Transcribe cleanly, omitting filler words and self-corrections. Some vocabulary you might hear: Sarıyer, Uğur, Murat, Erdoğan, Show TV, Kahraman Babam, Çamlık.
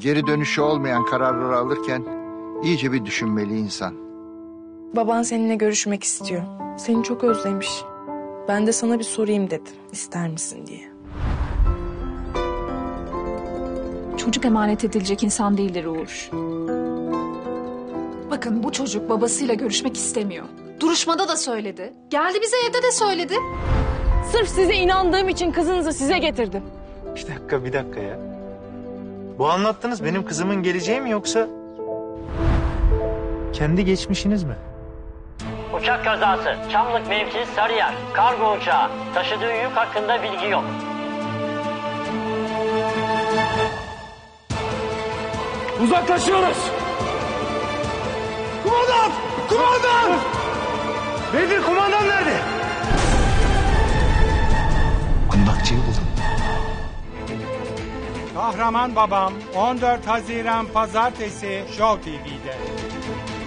Geri dönüşü olmayan kararları alırken iyice bir düşünmeli insan. Baban seninle görüşmek istiyor. Seni çok özlemiş. Ben de sana bir sorayım dedim. İster misin diye. Çocuk emanet edilecek insan değildir Uğur. Bakın bu çocuk babasıyla görüşmek istemiyor. Duruşmada da söyledi. Geldi bize evde de söyledi. Sırf size inandığım için kızınızı size getirdim. Bir dakika ya. Bu anlattığınız benim kızımın geleceği mi yoksa kendi geçmişiniz mi? Uçak kazası, Çamlık mevkii Sarıyer, kargo uçağı, taşıdığı yük hakkında bilgi yok. Uzaklaşıyoruz. Kumandan! Kumandan! Nedir kumandan nerede? Kundakçıyı buldum. Kahraman Babam 14 Haziran Pazartesi Show TV'de.